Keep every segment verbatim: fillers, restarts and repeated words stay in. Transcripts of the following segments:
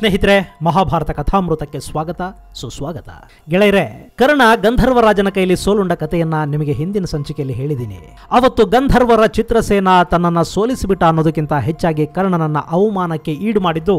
ಸ್ನೇಹಿತರೆ, ಮಹಾಭಾರತ ಕಥಾಮೃತಕ್ಕೆ ಸ್ವಾಗತ, ಸುಸ್ವಾಗತ. ಗೆಳೆಯರೇ, ಕರ್ಣ ಗಂಧರ್ವರಾಜನ ಕೈಯಲ್ಲಿ ಸೋಲುಂಡ ಕಥೆಯನ್ನ ನಿಮಗೆ ಹಿಂದಿನ ಸಂಚಿಕೆಯಲ್ಲಿ ಹೇಳಿದ್ದೀನಿ. ಅವತ್ತು ಗಂಧರ್ವರ ಚಿತ್ರಸೇನ ತನ್ನನ್ನ ಸೋಲಿಸಿಬಿಟ್ಟ ಅನ್ನೋದಕ್ಕಿಂತ ಹೆಚ್ಚಾಗಿ ಕರ್ಣನನ್ನ ಅವಮಾನಕ್ಕೆ ಈಡು ಮಾಡಿದ್ದು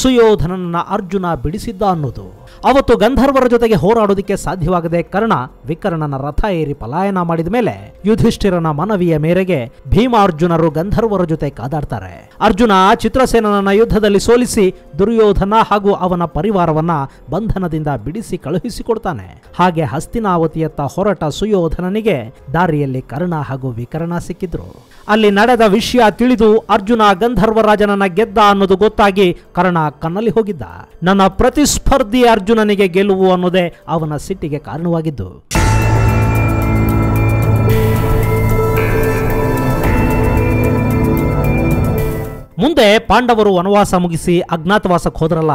ಸುಯೋಧನನನ್ನ ಅರ್ಜುನ ಬಿಡಿಸಿದ್ದ ಅನ್ನೋದು. ಅವತ್ತು ಗಂಧರ್ವರ ಜೊತೆಗೆ ಹೋರಾಡೋದಕ್ಕೆ ಸಾಧ್ಯವಾಗದೆ ಕರ್ಣ ವಿಕರ್ಣನ ರಥ ಏರಿ ಪಲಾಯನ ಮಾಡಿದ ಮೇಲೆ ಯುಧಿಷ್ಠಿರನ ಮನವಿಯ ಮೇರೆಗೆ ಭೀಮಾರ್ಜುನರು ಗಂಧರ್ವರ ಜೊತೆ ಕಾದಾಡ್ತಾರೆ. ಅರ್ಜುನ ಚಿತ್ರಸೇನನ ಯುದ್ಧದಲ್ಲಿ ಸೋಲಿಸಿ ದುರ್ಯೋಧನ ಧನ ಹಾಗೂ ಅವನ ಪರಿವಾರವನ್ನ ಬಂಧನದಿಂದ ಬಿಡಿಸಿ ಕಳುಹಿಸಿಕೊಡ್ತಾನೆ. ಹಾಗೆ ಹಸ್ತಿನಾವತಿಯತ್ತ ಹೊರಟ ಸುಯೋಧನನಿಗೆ ದಾರಿಯಲ್ಲಿ ಕರ್ಣ ಹಾಗೂ ವಿಕರ್ಣ ಸಿಕ್ಕಿದ್ರು. ಅಲ್ಲಿ ನಡೆದ ವಿಷಯ ತಿಳಿದು ಅರ್ಜುನ ಗಂಧರ್ವರಾಜನನ್ನ ಗೆದ್ದ ಅನ್ನೋದು ಗೊತ್ತಾಗಿ ಕರ್ಣ ಕಣ್ಣಲ್ಲಿ ಹೋಗಿದ್ದ. ನನ್ನ ಪ್ರತಿಸ್ಪರ್ಧಿ ಅರ್ಜುನನಿಗೆ ಗೆಲುವು ಅನ್ನೋದೇ ಅವನ ಸಿಟ್ಟಿಗೆ ಕಾರಣವಾಗಿದ್ದು. ಮುಂದೆ ಪಾಂಡವರು ವನವಾಸ ಮುಗಿಸಿ ಅಜ್ಞಾತವಾಸಕ್ಕೆ ಹೋದ್ರಲ್ಲ,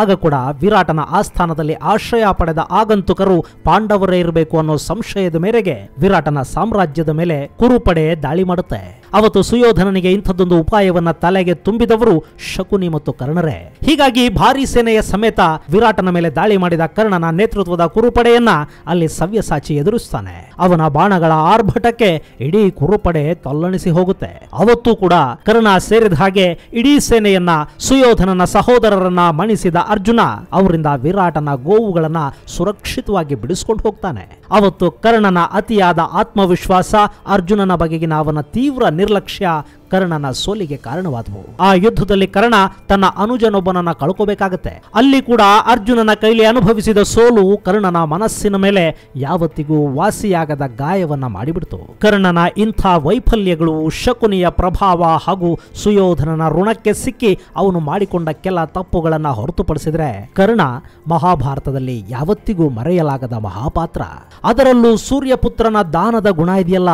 ಆಗ ಕೂಡ ವಿರಾಟನ ಆಸ್ಥಾನದಲ್ಲಿ ಆಶ್ರಯ ಪಡೆದ ಆಗಂತುಕರು ಪಾಂಡವರೇ ಇರಬೇಕು ಅನ್ನೋ ಸಂಶಯದ ಮೇರೆಗೆ ವಿರಾಟನ ಸಾಮ್ರಾಜ್ಯದ ಮೇಲೆ ಕುರುಪಡೆ ದಾಳಿ ಮಾಡುತ್ತೆ. ಅವತ್ತು ಸುಯೋಧನನಿಗೆ ಇಂಥದ್ದೊಂದು ಉಪಾಯವನ್ನ ತಲೆಗೆ ತುಂಬಿದವರು ಶಕುನಿ ಮತ್ತು ಕರ್ಣರೇ. ಹೀಗಾಗಿ ಭಾರೀ ಸೇನೆಯ ಸಮೇತ ವಿರಾಟನ ಮೇಲೆ ದಾಳಿ ಮಾಡಿದ ಕರ್ಣನ ನೇತೃತ್ವದ ಕುರುಪಡೆಯನ್ನ ಅಲ್ಲಿ ಸವ್ಯಸಾಚಿ ಎದುರಿಸ್ತಾನೆ. ಅವನ ಬಾಣಗಳ ಆರ್ಭಟಕ್ಕೆ ಇಡೀ ಕುರುಪಡೆ ತಲ್ಲಣಿಸಿ ಹೋಗುತ್ತೆ. ಅವತ್ತು ಕೂಡ ಕರ್ಣ ಸೇರಿದ ಹಾಗೆ ಇಡೀ ಸೇನೆಯನ್ನ ಸುಯೋಧನನ ಸಹೋದರರನ್ನ ಮಣಿಸಿದ ಅರ್ಜುನ ಅವರಿಂದ ವಿರಾಟನ ಗೋವುಗಳನ್ನ ಸುರಕ್ಷಿತವಾಗಿ ಬಿಡಿಸ್ಕೊಂಡು ಹೋಗ್ತಾನೆ. ಅವತ್ತು ಕರ್ಣನ ಅತಿಯಾದ ಆತ್ಮವಿಶ್ವಾಸ, ಅರ್ಜುನನ ಬಗೆಗಿನ ಅವನ ತೀವ್ರ ನಿರ್ಲಕ್ಷ್ಯ ಕರ್ಣನ ಸೋಲಿಗೆ ಕಾರಣವಾದವು. ಆ ಯುದ್ಧದಲ್ಲಿ ಕರ್ಣ ತನ್ನ ಅನುಜನೊಬ್ಬನನ್ನ ಕಳ್ಕೋಬೇಕಾಗತ್ತೆ. ಅಲ್ಲಿ ಕೂಡ ಅರ್ಜುನನ ಕೈಲಿ ಅನುಭವಿಸಿದ ಸೋಲು ಕರ್ಣನ ಮನಸ್ಸಿನ ಮೇಲೆ ಯಾವತ್ತಿಗೂ ವಾಸಿಯಾಗದ ಗಾಯವನ್ನ ಮಾಡಿಬಿಡ್ತು. ಕರ್ಣನ ಇಂಥ ವೈಫಲ್ಯಗಳು ಶಕುನಿಯ ಪ್ರಭಾವ ಹಾಗೂ ಸುಯೋಧನನ ಋಣಕ್ಕೆ ಸಿಕ್ಕಿ ಅವನು ಮಾಡಿಕೊಂಡ ಕೆಲ ತಪ್ಪುಗಳನ್ನ ಹೊರತುಪಡಿಸಿದ್ರೆ ಕರ್ಣ ಮಹಾಭಾರತದಲ್ಲಿ ಯಾವತ್ತಿಗೂ ಮರೆಯಲಾಗದ ಮಹಾಪಾತ್ರ. ಅದರಲ್ಲೂ ಸೂರ್ಯಪುತ್ರನ ದಾನದ ಗುಣ ಇದೆಯಲ್ಲ,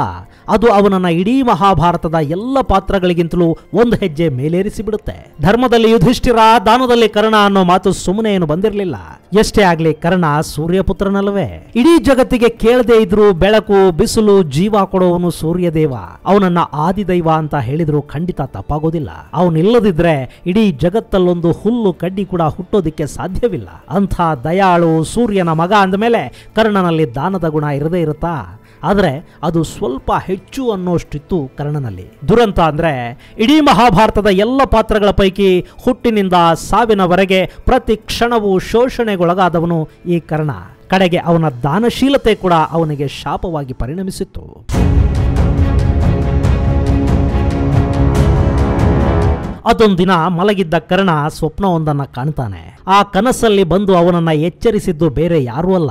ಅದು ಅವನನ್ನ ಇಡೀ ಮಹಾಭಾರತದ ಎಲ್ಲ ಪಾತ್ರಗಳಿಗಿಂತಲೂ ಒಂದು ಹೆಜ್ಜೆ ಮೇಲೇರಿಸಿ ಬಿಡುತ್ತೆ. ಧರ್ಮದಲ್ಲಿ ಯುಧಿಷ್ಠಿರ, ದಾನದಲ್ಲಿ ಕರ್ಣ ಅನ್ನೋ ಮಾತು ಸುಮ್ಮನೆ ಏನು ಬಂದಿರಲಿಲ್ಲ. ಎಷ್ಟೇ ಆಗ್ಲಿ ಕರ್ಣ ಸೂರ್ಯಪುತ್ರನಲ್ವೇ. ಇಡೀ ಜಗತ್ತಿಗೆ ಕೇಳದೇ ಇದ್ರು ಬೆಳಕು, ಬಿಸಿಲು, ಜೀವ ಕೊಡೋವನು ಸೂರ್ಯದೇವ. ಅವನನ್ನ ಆದಿದೈವ ಅಂತ ಹೇಳಿದ್ರು ಖಂಡಿತ ತಪ್ಪಾಗೋದಿಲ್ಲ. ಅವನಿಲ್ಲದಿದ್ರೆ ಇಡೀ ಜಗತ್ತಲ್ಲೊಂದು ಹುಲ್ಲು ಕಡ್ಡಿ ಕೂಡ ಹುಟ್ಟೋದಿಕ್ಕೆ ಸಾಧ್ಯವಿಲ್ಲ. ಅಂಥ ದಯಾಳು ಸೂರ್ಯನ ಮಗ ಅಂದಮೇಲೆ ಕರ್ಣನಲ್ಲಿ ದಾನದ ಗುಣ ಇರದೇ ಇರುತ್ತಾ? ಆದರೆ ಅದು ಸ್ವಲ್ಪ ಹೆಚ್ಚು ಅನ್ನೋಷ್ಟಿತ್ತು ಕರ್ಣನಲ್ಲಿ. ದುರಂತ ಅಂದರೆ ಇಡೀ ಮಹಾಭಾರತದ ಎಲ್ಲ ಪಾತ್ರಗಳ ಪೈಕಿ ಹುಟ್ಟಿನಿಂದ ಸಾವಿನವರೆಗೆ ಪ್ರತಿ ಕ್ಷಣವೂ ಶೋಷಣೆಗೊಳಗಾದವನು ಈ ಕರ್ಣ. ಕಡೆಗೆ ಅವನ ದಾನಶೀಲತೆ ಕೂಡ ಅವನಿಗೆ ಶಾಪವಾಗಿ ಪರಿಣಮಿಸಿತ್ತು. ಅದೊಂದು ದಿನ ಮಲಗಿದ್ದ ಕರ್ಣ ಸ್ವಪ್ನವೊಂದನ್ನ ಕಾಣ್ತಾನೆ. ಆ ಕನಸಲ್ಲಿ ಬಂದು ಅವನನ್ನ ಎಚ್ಚರಿಸಿದ್ದು ಬೇರೆ ಯಾರೂ ಅಲ್ಲ,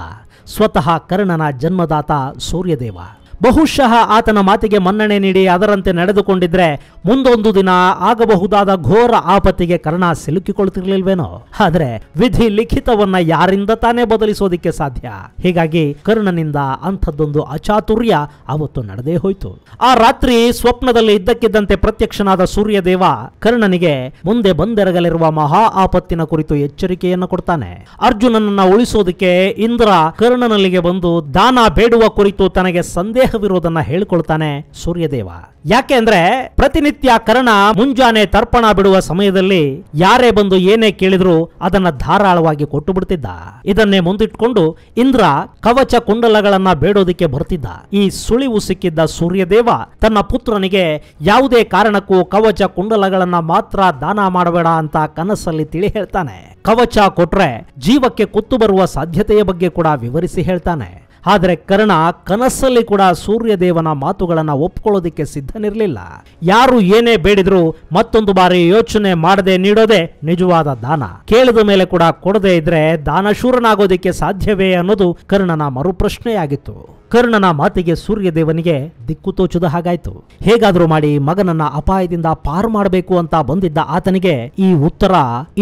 ಸ್ವತಃ ಕರ್ಣನ ಜನ್ಮದಾತ ಸೂರ್ಯದೇವ. ಬಹುಶಃ ಆತನ ಮಾತಿಗೆ ಮನ್ನಣೆ ನೀಡಿ ಅದರಂತೆ ನಡೆದುಕೊಂಡಿದ್ರೆ ಮುಂದೊಂದು ದಿನ ಆಗಬಹುದಾದ ಘೋರ ಆಪತ್ತಿಗೆ ಕರ್ಣ ಸಿಲುಕಿಕೊಳ್ತಿರ್ಲಿಲ್ವೇನೋ. ಆದರೆ ವಿಧಿ ಲಿಖಿತವನ್ನ ಯಾರಿಂದ ತಾನೇ ಬದಲಿಸೋದಿಕ್ಕೆ ಸಾಧ್ಯ? ಹೀಗಾಗಿ ಕರ್ಣನಿಂದ ಅಂಥದ್ದೊಂದು ಅಚಾತುರ್ಯ ಅವತ್ತು ನಡೆದೇ ಹೋಯ್ತು. ಆ ರಾತ್ರಿ ಸ್ವಪ್ನದಲ್ಲಿ ಇದ್ದಕ್ಕಿದ್ದಂತೆ ಪ್ರತ್ಯಕ್ಷನಾದ ಸೂರ್ಯದೇವ ಕರ್ಣನಿಗೆ ಮುಂದೆ ಬಂದೆರಗಲಿರುವ ಮಹಾ ಆಪತ್ತಿನ ಕುರಿತು ಎಚ್ಚರಿಕೆಯನ್ನು ಕೊಡ್ತಾನೆ. ಅರ್ಜುನನನ್ನ ಉಳಿಸೋದಕ್ಕೆ ಇಂದ್ರ ಕರ್ಣನಲ್ಲಿಗೆ ಬಂದು ದಾನ ಬೇಡುವ ಕುರಿತು ತನಗೆ ಸಂದೇಹ ವಿರೋಧನ ಹೇಳಿಕೊಳ್ತಾನೆ ಸೂರ್ಯದೇವ. ಯಾಕೆ ಅಂದ್ರೆ ಪ್ರತಿನಿತ್ಯ ಕರ್ಣ ಮುಂಜಾನೆ ತರ್ಪಣ ಬಿಡುವ ಸಮಯದಲ್ಲಿ ಯಾರೇ ಬಂದು ಏನೇ ಕೇಳಿದ್ರು ಅದನ್ನ ಧಾರಾಳವಾಗಿ ಕೊಟ್ಟು ಬಿಡ್ತಿದ್ದ. ಇದನ್ನೇ ಮುಂದಿಟ್ಕೊಂಡು ಇಂದ್ರ ಕವಚ ಕುಂಡಲಗಳನ್ನ ಬೇಡೋದಿಕ್ಕೆ ಬರ್ತಿದ್ದ. ಈ ಸುಳಿವು ಸಿಕ್ಕಿದ್ದ ಸೂರ್ಯದೇವ ತನ್ನ ಪುತ್ರನಿಗೆ ಯಾವುದೇ ಕಾರಣಕ್ಕೂ ಕವಚ ಕುಂಡಲಗಳನ್ನ ಮಾತ್ರ ದಾನ ಮಾಡಬೇಡ ಅಂತ ಕನಸಲ್ಲಿ ತಿಳಿ ಹೇಳ್ತಾನೆ. ಕವಚ ಕೊಟ್ರೆ ಜೀವಕ್ಕೆ ಕುತ್ತು ಬರುವ ಸಾಧ್ಯತೆಯ ಬಗ್ಗೆ ಕೂಡ ವಿವರಿಸಿ ಹೇಳ್ತಾನೆ. ಆದರೆ ಕರ್ಣ ಕನಸಲ್ಲಿ ಕೂಡ ಸೂರ್ಯದೇವನ ಮಾತುಗಳನ್ನು ಒಪ್ಕೊಳ್ಳೋದಿಕ್ಕೆ ಸಿದ್ಧನಿರಲಿಲ್ಲ. ಯಾರು ಏನೇ ಬೇಡಿದ್ರು ಮತ್ತೊಂದು ಬಾರಿ ಯೋಚನೆ ಮಾಡದೆ ನೀಡೋದೇ ನಿಜವಾದ ದಾನ. ಕೇಳಿದ ಮೇಲೆ ಕೂಡ ಕೊಡದೇ ಇದ್ರೆ ದಾನಶೂರನಾಗೋದಿಕ್ಕೆ ಸಾಧ್ಯವೇ ಅನ್ನೋದು ಕರ್ಣನ ಮರುಪ್ರಶ್ನೆಯಾಗಿತ್ತು. ಕರ್ಣನ ಮಾತಿಗೆ ಸೂರ್ಯದೇವನಿಗೆ ದಿಕ್ಕು ತೋಚದ ಹಾಗಾಯ್ತು. ಹೇಗಾದ್ರೂ ಮಾಡಿ ಮಗನನ್ನ ಅಪಾಯದಿಂದ ಪಾರು ಮಾಡಬೇಕು ಅಂತ ಬಂದಿದ್ದ ಆತನಿಗೆ ಈ ಉತ್ತರ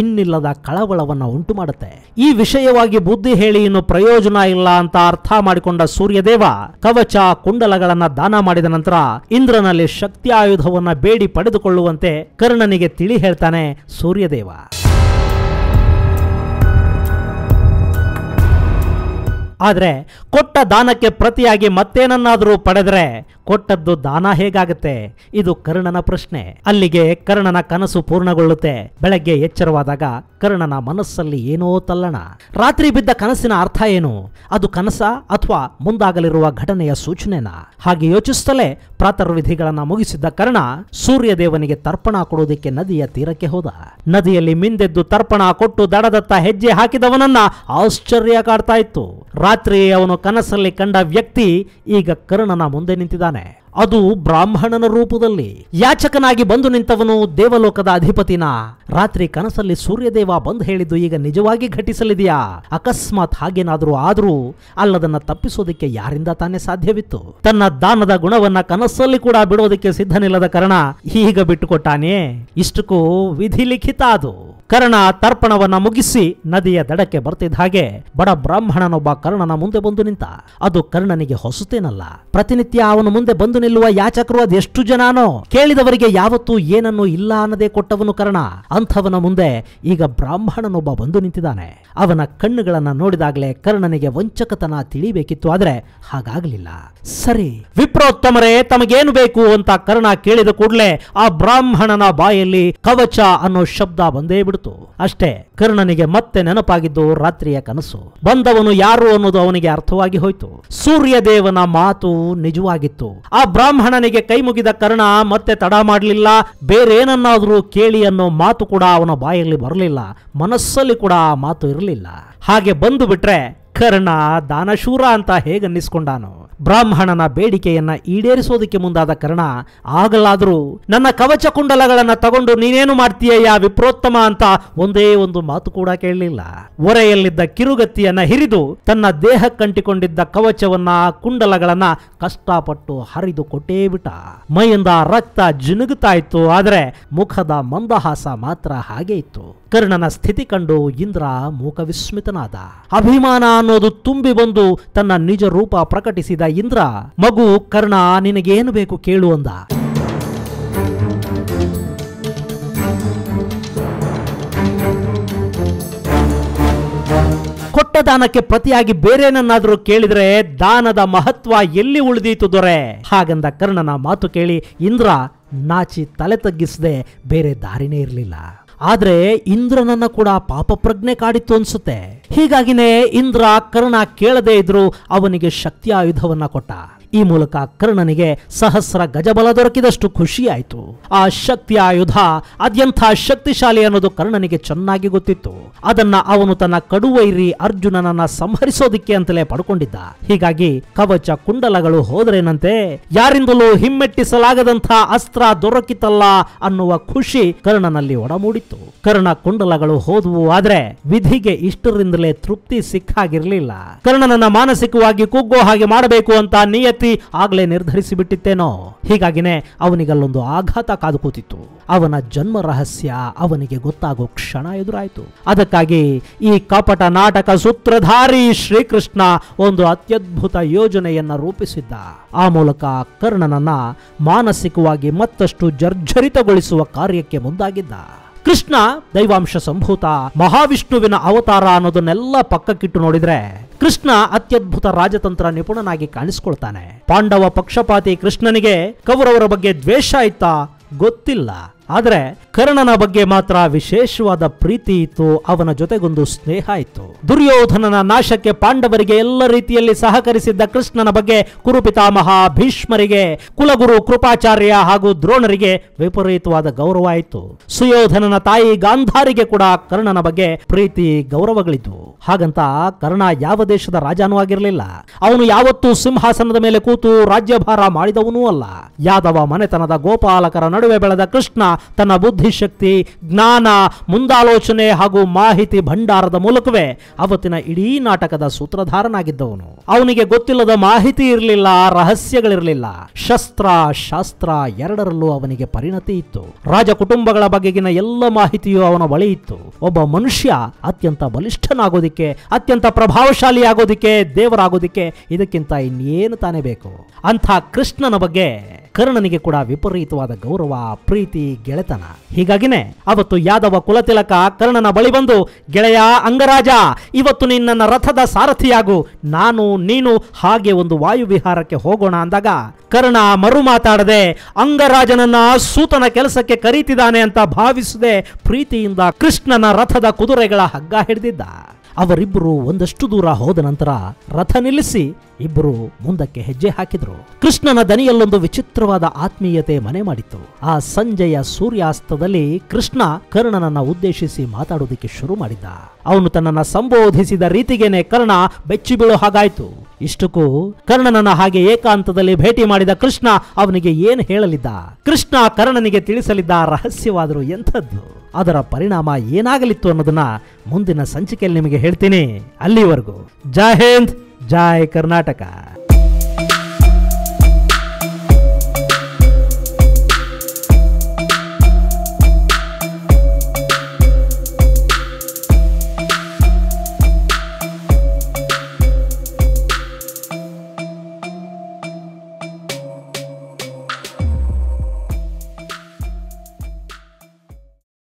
ಇನ್ನಿಲ್ಲದ ಕಳವಳವನ್ನ ಉಂಟು ಮಾಡುತ್ತೆ. ಈ ವಿಷಯವಾಗಿ ಬುದ್ಧಿ ಹೇಳಿ ಇನ್ನು ಪ್ರಯೋಜನ ಇಲ್ಲ ಅಂತ ಅರ್ಥ ಮಾಡಿಕೊಂಡ ಸೂರ್ಯದೇವ ಕವಚ ಕುಂಡಲಗಳನ್ನ ದಾನ ಮಾಡಿದ ನಂತರ ಇಂದ್ರನಲ್ಲಿ ಶಕ್ತಿ ಆಯುಧವನ್ನ ಬೇಡಿ ಪಡೆದುಕೊಳ್ಳುವಂತೆ ಕರ್ಣನಿಗೆ ತಿಳಿ ಹೇಳ್ತಾನೆ ಸೂರ್ಯದೇವ. ಆದರೆ ಕೊಟ್ಟ ದಾನಕ್ಕೆ ಪ್ರತಿಯಾಗಿ ಮತ್ತೇನನ್ನಾದರೂ ಪಡೆದರೆ ಕೊಟ್ಟದ್ದು ದಾನ ಹೇಗಾಗುತ್ತೆ? ಇದು ಕರ್ಣನ ಪ್ರಶ್ನೆ. ಅಲ್ಲಿಗೆ ಕರ್ಣನ ಕನಸು ಪೂರ್ಣಗೊಳ್ಳುತ್ತೆ. ಬೆಳಗ್ಗೆ ಎಚ್ಚರವಾದಾಗ ಕರ್ಣನ ಮನಸ್ಸಲ್ಲಿ ಏನೋ ತಲ್ಲಣ. ರಾತ್ರಿ ಬಿದ್ದ ಕನಸಿನ ಅರ್ಥ ಏನು? ಅದು ಕನಸ ಅಥವಾ ಮುಂದಾಗಲಿರುವ ಘಟನೆಯ ಸೂಚನೆನಾ? ಹಾಗೆ ಯೋಚಿಸುತ್ತಲೇ ಪ್ರಾತರ್ವಿಧಿಗಳನ್ನ ಮುಗಿಸಿದ್ದ ಕರ್ಣ ಸೂರ್ಯ ದೇವನಿಗೆ ತರ್ಪಣ ಕೊಡುವುದಕ್ಕೆ ನದಿಯ ತೀರಕ್ಕೆ ಹೋದ. ನದಿಯಲ್ಲಿ ಮಿಂದೆದ್ದು ತರ್ಪಣ ಕೊಟ್ಟು ದಡದತ್ತ ಹೆಜ್ಜೆ ಹಾಕಿದವನನ್ನ ಆಶ್ಚರ್ಯ ಕಾಡ್ತಾ ಇತ್ತು. ರಾತ್ರಿ ಅವನು ಕನಸಲ್ಲಿ ಕಂಡ ವ್ಯಕ್ತಿ ಈಗ ಕರ್ಣನ ಮುಂದೆ ನಿಂತಿದ್ದಾನೆ. ಅದು ಬ್ರಾಹ್ಮಣನ ರೂಪದಲ್ಲಿ ಯಾಚಕನಾಗಿ ಬಂದು ನಿಂತವನು ದೇವಲೋಕದ ಅಧಿಪತಿನ. ರಾತ್ರಿ ಕನಸಲ್ಲಿ ಸೂರ್ಯದೇವ ಬಂದು ಹೇಳಿದ್ದು ಈಗ ನಿಜವಾಗಿ ಘಟಿಸಲಿದೆಯಾ? ಅಕಸ್ಮಾತ್ ಹಾಗೇನಾದರೂ ಆದರೂ ಅಲ್ಲದನ್ನ ತಪ್ಪಿಸೋದಕ್ಕೆ ಯಾರಿಂದ ತಾನೇ ಸಾಧ್ಯವಿತ್ತು? ತನ್ನ ದಾನದ ಗುಣವನ್ನ ಕನಸಲ್ಲಿ ಕೂಡ ಬಿಡೋದಕ್ಕೆ ಸಿದ್ಧನಿಲ್ಲದ ಕರ್ಣ ಈಗ ಬಿಟ್ಟುಕೊಟ್ಟಾನೆ. ಇಷ್ಟಕ್ಕೂ ವಿಧಿ ಲಿಖಿತ ಅದು. ಕರ್ಣ ತರ್ಪಣವನ್ನ ಮುಗಿಸಿ ನದಿಯ ದಡಕ್ಕೆ ಬರ್ತಿದ್ದ ಹಾಗೆ ಬಡ ಬ್ರಾಹ್ಮಣನೊಬ್ಬ ಕರ್ಣನ ಮುಂದೆ ಬಂದು ನಿಂತ. ಅದು ಕರ್ಣನಿಗೆ ಹೊಸತೇನಲ್ಲ. ಪ್ರತಿನಿತ್ಯ ಅವನ ಮುಂದೆ ಬಂದು ನಿಲ್ಲುವ ಯಾಚಕರು ಅದೆಷ್ಟು ಜನಾನೋ. ಕೇಳಿದವರಿಗೆ ಯಾವತ್ತೂ ಏನನ್ನು ಇಲ್ಲ ಅನ್ನದೇ ಕೊಟ್ಟವನು ಕರ್ಣ. ಅಂಥವನ ಮುಂದೆ ಈಗ ಬ್ರಾಹ್ಮಣನೊಬ್ಬ ಬಂದು ನಿಂತಿದ್ದಾನೆ. ಅವನ ಕಣ್ಣುಗಳನ್ನ ನೋಡಿದಾಗಲೇ ಕರ್ಣನಿಗೆ ವಂಚಕತನ ತಿಳಿಬೇಕಿತ್ತು, ಆದರೆ ಹಾಗಾಗಲಿಲ್ಲ. ಸರಿ ವಿಪ್ರೋತ್ತಮರೇ, ತಮಗೇನು ಬೇಕು ಅಂತ ಕರ್ಣ ಕೇಳಿದ ಕೂಡಲೇ ಆ ಬ್ರಾಹ್ಮಣನ ಬಾಯಲ್ಲಿ ಕವಚ ಅನ್ನೋ ಶಬ್ದ ಬಂದೇ ಬಿಡ್ತು. ಅಷ್ಟೇ, ಕರ್ಣನಿಗೆ ಮತ್ತೆ ನೆನಪಾಗಿದ್ದು ರಾತ್ರಿಯ ಕನಸು. ಬಂದವನು ಯಾರು ಅನ್ನೋದು ಅವನಿಗೆ ಅರ್ಥವಾಗಿ ಹೋಯ್ತು. ಸೂರ್ಯದೇವನ ಮಾತು ನಿಜವಾಗಿತ್ತು. ಆ ಬ್ರಾಹ್ಮಣನಿಗೆ ಕೈ ಮುಗಿದ ಕರ್ಣ ಮತ್ತೆ ತಡ ಮಾಡಲಿಲ್ಲ. ಬೇರೇನನ್ನಾದ್ರೂ ಕೇಳಿ ಅನ್ನೋ ಮಾತು ಕೂಡ ಅವನ ಬಾಯಲ್ಲಿ ಬರಲಿಲ್ಲ, ಮನಸ್ಸಲ್ಲಿ ಕೂಡ ಆ ಮಾತು ಇರಲಿಲ್ಲ. ಹಾಗೆ ಬಂದು ಬಿಟ್ರೆ ಕರ್ಣ ದಾನಶೂರ ಅಂತ ಹೇಗನ್ನಿಸ್ಕೊಂಡಾನು. ಬ್ರಾಹ್ಮಣನ ಬೇಡಿಕೆಯನ್ನ ಈಡೇರಿಸೋದಕ್ಕೆ ಮುಂದಾದ ಕರ್ಣ ಆಗಲಾದರೂ ನನ್ನ ಕವಚ ಕುಂಡಲಗಳನ್ನ ತಗೊಂಡು ನೀನೇನು ಮಾಡ್ತೀಯ ವಿಪ್ರೋತ್ತಮ ಅಂತ ಒಂದೇ ಒಂದು ಮಾತು ಕೂಡ ಕೇಳಲಿಲ್ಲ. ಒರೆಯಲ್ಲಿದ್ದ ಕಿರುಗತ್ತಿಯನ್ನ ಹಿರಿದು ತನ್ನ ದೇಹಕ್ಕಂಟಿಕೊಂಡಿದ್ದ ಕವಚವನ್ನ ಕುಂಡಲಗಳನ್ನ ಕಷ್ಟಪಟ್ಟು ಹರಿದು ಕೊಟ್ಟೇ ಬಿಟ್ಟ. ಮೈಯಿಂದ ರಕ್ತ ಜಿನುಗುತ್ತಾ ಇತ್ತು, ಆದರೆ ಮುಖದ ಮಂದಹಾಸ ಮಾತ್ರ ಹಾಗೆ ಇತ್ತು. ಕರ್ಣನ ಸ್ಥಿತಿ ಕಂಡು ಇಂದ್ರ ಮೂಕ ವಿಸ್ಮಿತನಾದ. ಅಭಿಮಾನ ಅನ್ನೋದು ತುಂಬಿ ಬಂದು ತನ್ನ ನಿಜ ರೂಪ ಪ್ರಕಟಿಸಿದ ಇಂದ್ರ, ಮಗು ಕರ್ಣ ನಿನಗೇನು ಬೇಕು ಕೇಳು ಅಂದ. ಕೊಟ್ಟ ದಾನಕ್ಕೆ ಪ್ರತಿಯಾಗಿ ಬೇರೇನನ್ನಾದ್ರೂ ಕೇಳಿದ್ರೆ ದಾನದ ಮಹತ್ವ ಎಲ್ಲಿ ಉಳಿದೀತು ದೊರೆ? ಹಾಗಂದ ಕರ್ಣನ ಮಾತು ಕೇಳಿ ಇಂದ್ರ ನಾಚಿ ತಲೆ ತಗ್ಗಿಸದೆ ಬೇರೆ ದಾರಿನೇ ಇರಲಿಲ್ಲ. ಆದ್ರೆ ಇಂದ್ರನನ್ನ ಕೂಡ ಪಾಪ ಪ್ರಜ್ಞೆ ಕಾಡಿತ್ತು ಅನ್ಸುತ್ತೆ. ಹೀಗಾಗಿನೇ ಇಂದ್ರ ಕರ್ಣ ಕೇಳದೇ ಇದ್ರೂ ಅವನಿಗೆ ಶಕ್ತಿ ಆಯುಧವನ್ನ ಕೊಟ್ಟ. ಈ ಮೂಲಕ ಕರ್ಣನಿಗೆ ಸಹಸ್ರ ಗಜಬಲ ದೊರಕಿದಷ್ಟು ಖುಷಿಯಾಯಿತು. ಆ ಶಕ್ತಿಯ ಆಯುಧ ಅತ್ಯಂತ ಶಕ್ತಿಶಾಲಿ ಅನ್ನೋದು ಕರ್ಣನಿಗೆ ಚೆನ್ನಾಗಿ ಗೊತ್ತಿತ್ತು. ಅದನ್ನ ಅವನು ತನ್ನ ಕಡುವೈರಿ ಅರ್ಜುನನನ್ನ ಸಂಹರಿಸೋದಿಕ್ಕೆ ಅಂತಲೇ ಪಡ್ಕೊಂಡಿದ್ದ. ಹೀಗಾಗಿ ಕವಚ ಕುಂಡಲಗಳು ಹೋದ್ರೇನಂತೆ, ಯಾರಿಂದಲೂ ಹಿಮ್ಮೆಟ್ಟಿಸಲಾಗದಂಥ ಅಸ್ತ್ರ ದೊರಕಿತಲ್ಲ ಅನ್ನುವ ಖುಷಿ ಕರ್ಣನಲ್ಲಿ ಒಡಮೂಡಿತ್ತು. ಕರ್ಣ ಕುಂಡಲಗಳು ಹೋದವು, ಆದ್ರೆ ವಿಧಿಗೆ ಇಷ್ಟರಿಂದಲೇ ತೃಪ್ತಿ ಸಿಕ್ಕಾಗಿರ್ಲಿಲ್ಲ. ಕರ್ಣನನ್ನ ಮಾನಸಿಕವಾಗಿ ಕುಗ್ಗೋ ಹಾಗೆ ಮಾಡಬೇಕು ಅಂತ ನಿಯತಿ ಆಗ್ಲೇ ನಿರ್ಧರಿಸಿ ಬಿಟ್ಟಿತ್ತೇನೋ. ಹೀಗಾಗಿನೇ ಅವನಿಗಲ್ಲೊಂದು ಆಘಾತ ಕಾದು ಕೂತಿತ್ತು. ಅವನ ಜನ್ಮ ರಹಸ್ಯ ಅವನಿಗೆ ಗೊತ್ತಾಗೋ ಕ್ಷಣ ಎದುರಾಯಿತು. ಅದಕ್ಕಾಗಿ ಈ ಕಪಟ ನಾಟಕ ಸೂತ್ರಧಾರಿ ಶ್ರೀಕೃಷ್ಣ ಒಂದು ಅತ್ಯದ್ಭುತ ಯೋಜನೆಯನ್ನ ರೂಪಿಸಿದ್ದ. ಆ ಮೂಲಕ ಕರ್ಣನನ್ನ ಮಾನಸಿಕವಾಗಿ ಮತ್ತಷ್ಟು ಜರ್ಜರಿತಗೊಳಿಸುವ ಕಾರ್ಯಕ್ಕೆ ಮುಂದಾಗಿದ್ದ. ಕೃಷ್ಣ ದೈವಾಂಶ ಸಂಭೂತ, ಮಹಾವಿಷ್ಣುವಿನ ಅವತಾರ ಅನ್ನೋದನ್ನೆಲ್ಲ ಪಕ್ಕಕ್ಕಿಟ್ಟು ನೋಡಿದ್ರೆ ಕೃಷ್ಣ ಅತ್ಯದ್ಭುತ ರಾಜತಂತ್ರ ನಿಪುಣನಾಗಿ ಕಾಣಿಸ್ಕೊಳ್ತಾನೆ. ಪಾಂಡವ ಪಕ್ಷಪಾತಿ ಕೃಷ್ಣನಿಗೆ ಕೌರವರ ಬಗ್ಗೆ ದ್ವೇಷ ಇತ್ತಾ ಗೊತ್ತಿಲ್ಲ, ಆದರೆ ಕರ್ಣನ ಬಗ್ಗೆ ಮಾತ್ರ ವಿಶೇಷವಾದ ಪ್ರೀತಿ ಇತ್ತು. ಅವನ ಜೊತೆಗೊಂದು ಸ್ನೇಹ ಇತ್ತು. ದುರ್ಯೋಧನನ ನಾಶಕ್ಕೆ ಪಾಂಡವರಿಗೆ ಎಲ್ಲ ರೀತಿಯಲ್ಲಿ ಸಹಕರಿಸಿದ್ದ ಕೃಷ್ಣನ ಬಗ್ಗೆ ಕುರುಪಿತಾಮಹ ಭೀಷ್ಮರಿಗೆ, ಕುಲಗುರು ಕೃಪಾಚಾರ್ಯ ಹಾಗೂ ದ್ರೋಣರಿಗೆ ವಿಪರೀತವಾದ ಗೌರವ ಇತ್ತು. ಸುಯೋಧನನ ತಾಯಿ ಗಾಂಧಾರಿಗೆ ಕೂಡ ಕರ್ಣನ ಬಗ್ಗೆ ಪ್ರೀತಿ ಗೌರವಗಳಿದ್ವು. ಹಾಗಂತ ಕರ್ಣ ಯಾವ ದೇಶದ ರಾಜನೂ ಆಗಿರಲಿಲ್ಲ. ಅವನು ಯಾವತ್ತೂ ಸಿಂಹಾಸನದ ಮೇಲೆ ಕೂತು ರಾಜ್ಯಭಾರ ಮಾಡಿದವನೂ ಅಲ್ಲ. ಯಾದವ ಮನೆತನದ ಗೋಪಾಲಕರ ನಡುವೆ ಬೆಳೆದ ಕೃಷ್ಣ ತನ್ನ ಬುದ್ಧಿಶಕ್ತಿ, ಜ್ಞಾನ, ಮುಂದಾಲೋಚನೆ ಹಾಗೂ ಮಾಹಿತಿ ಭಂಡಾರದ ಮೂಲಕವೇ ಅವತ್ತಿನ ಇಡೀ ನಾಟಕದ ಸೂತ್ರಧಾರನಾಗಿದ್ದವನು. ಅವನಿಗೆ ಗೊತ್ತಿಲ್ಲದ ಮಾಹಿತಿ ಇರಲಿಲ್ಲ, ರಹಸ್ಯಗಳಿರಲಿಲ್ಲ. ಶಸ್ತ್ರ ಶಾಸ್ತ್ರ ಎರಡರಲ್ಲೂ ಅವನಿಗೆ ಪರಿಣತಿ ಇತ್ತು. ರಾಜ ಕುಟುಂಬಗಳ ಬಗೆಗಿನ ಎಲ್ಲ ಮಾಹಿತಿಯೂ ಅವನ ಬಳಿ ಇತ್ತು. ಒಬ್ಬ ಮನುಷ್ಯ ಅತ್ಯಂತ ಬಲಿಷ್ಠನಾಗೋದಿಕ್ಕೆ, ಅತ್ಯಂತ ಪ್ರಭಾವಶಾಲಿಯಾಗೋದಿಕ್ಕೆ, ದೇವರಾಗೋದಿಕ್ಕೆ ಇದಕ್ಕಿಂತ ಇನ್ನೇನು ತಾನೇ ಬೇಕು? ಅಂಥ ಕೃಷ್ಣನ ಬಗ್ಗೆ ಕರ್ಣನಿಗೆ ಕೂಡ ವಿಪರೀತವಾದ ಗೌರವ, ಪ್ರೀತಿ, ಗೆಳೆತನ. ಹೀಗಾಗಿನೇ ಅವತ್ತು ಯಾದವ ಕುಲತಿಲಕ ಕರ್ಣನ ಬಳಿ ಬಂದು, ಗೆಳೆಯ ಅಂಗರಾಜ, ಇವತ್ತು ನಿನ್ನ ರಥದ ಸಾರಥಿಯಾಗು, ನಾನು ನೀನು ಹಾಗೆ ಒಂದು ವಾಯುವಿಹಾರಕ್ಕೆ ಹೋಗೋಣ ಅಂದಾಗ ಕರ್ಣ ಮರು ಮಾತಾಡದೆ ಅಂಗರಾಜನನ್ನ ಸೂತನ ಕೆಲಸಕ್ಕೆ ಕರೀತಿದ್ದಾನೆ ಅಂತ ಭಾವಿಸದೆ ಪ್ರೀತಿಯಿಂದ ಕೃಷ್ಣನ ರಥದ ಕುದುರೆಗಳ ಹಗ್ಗ ಹಿಡಿದಿದ್ದ. ಅವರಿಬ್ಬರು ಒಂದಷ್ಟು ದೂರ ಹೋದ ನಂತರ ರಥ ನಿಲ್ಲಿಸಿ ಇಬ್ಬರು ಮುಂದಕ್ಕೆ ಹೆಜ್ಜೆ ಹಾಕಿದ್ರು. ಕೃಷ್ಣನ ದನಿಯಲ್ಲೊಂದು ವಿಚಿತ್ರವಾದ ಆತ್ಮೀಯತೆ ಮನೆ ಮಾಡಿತ್ತು. ಆ ಸಂಜೆಯ ಸೂರ್ಯಾಸ್ತದಲ್ಲಿ ಕೃಷ್ಣ ಕರ್ಣನನ್ನ ಉದ್ದೇಶಿಸಿ ಮಾತಾಡೋದಕ್ಕೆ ಶುರು ಮಾಡಿದ್ದ. ಅವನು ತನ್ನನ್ನು ಸಂಬೋಧಿಸಿದ ರೀತಿಗೇನೆ ಕರ್ಣ ಬೆಚ್ಚಿ ಬೀಳೋ ಹಾಗಾಯ್ತು. ಇಷ್ಟಕ್ಕೂ ಕರ್ಣನನ್ನ ಹಾಗೆ ಏಕಾಂತದಲ್ಲಿ ಭೇಟಿ ಮಾಡಿದ ಕೃಷ್ಣ ಅವನಿಗೆ ಏನು ಹೇಳಲಿದ್ದ, ಕೃಷ್ಣ ಕರ್ಣನಿಗೆ ತಿಳಿಸಲಿದ್ದ ರಹಸ್ಯವಾದರೂ ಎಂಥದ್ದು, ಅದರ ಪರಿಣಾಮ ಏನಾಗಲಿತ್ತು ಅನ್ನೋದನ್ನ ಮುಂದಿನ ಸಂಚಿಕೆಯಲ್ಲಿ ನಿಮಗೆ ಹೇಳ್ತೀನಿ. ಅಲ್ಲಿವರೆಗೂ ಜೈ ಹಿಂದ್, ಜೈ ಕರ್ನಾಟಕ.